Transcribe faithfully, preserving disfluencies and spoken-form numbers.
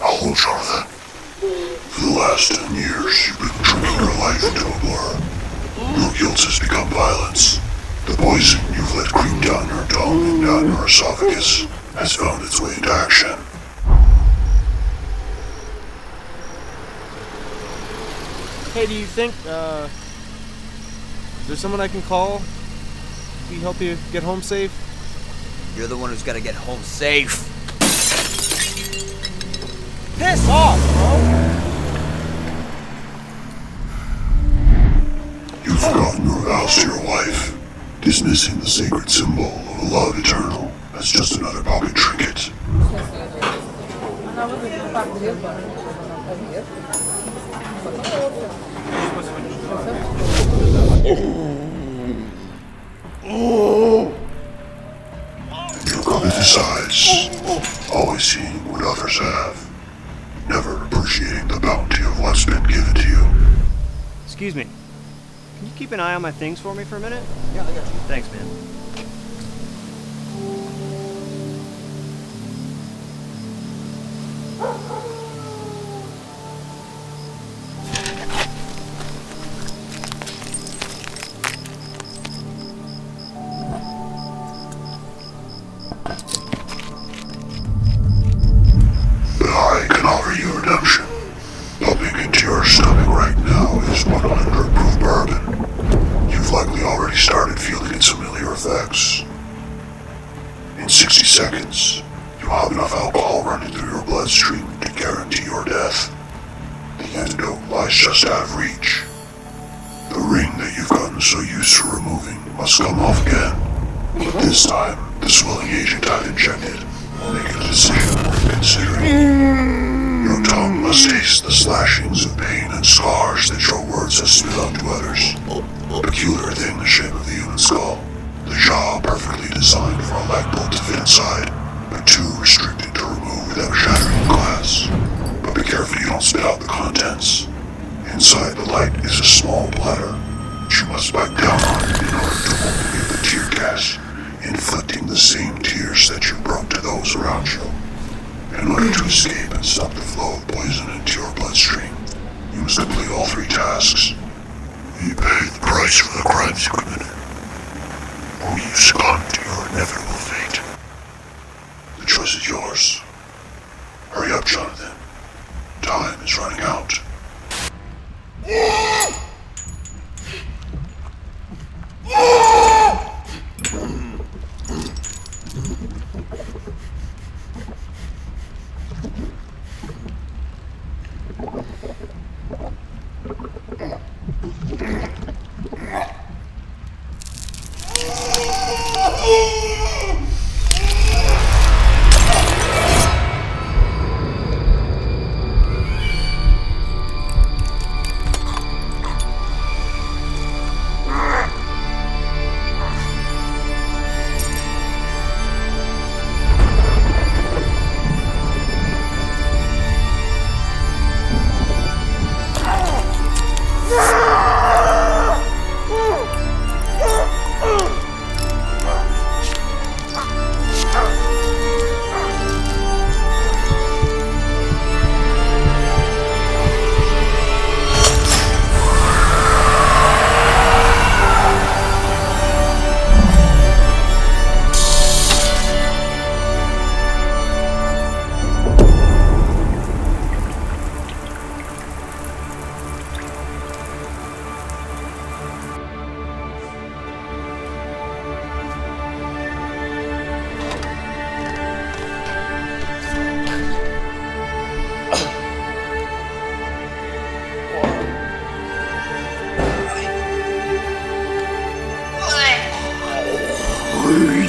Hold, Charlotte. For the last ten years, you've been drinking your life into a blur. Your guilt has become violence. The poison you've let creep down your tongue and down your esophagus has found its way into action. Hey, do you think, uh... is there someone I can call? Can we help you get home safe? You're the one who's gotta get home safe. Piss off, bro! You've forgotten your vows to your wife. Dismissing the sacred symbol of love eternal as just another pocket trinket. You covet his eyes, always seeing what others have, never appreciating the bounty of what's been given to you. Excuse me, can you keep an eye on my things for me for a minute? Yeah, I got you. Thanks, man. In sixty seconds, you have enough alcohol running through your bloodstream to guarantee your death. The antidote lies just out of reach. The ring that you've gotten so used to removing must come off again. But this time, the swelling agent I've injected will make a decision worth considering. Your tongue must taste the slashings of pain and scars that your words have spit out to others. A peculiar thing the shape of the human skull. The jaw perfectly designed for a light bolt to fit inside, but too restricted to remove without shattering glass. But be careful you don't spit out the contents. Inside the light is a small bladder, which you must bite down on in order to open the tear gas, inflicting the same tears that you brought to those around you. In order to escape and stop the flow of poison into your bloodstream, you must complete all three tasks. You pay the price for the crimes you committed. Or you succumb to your inevitable fate. The choice is yours. Hurry up, Jonathan. Time is running out. Ooh.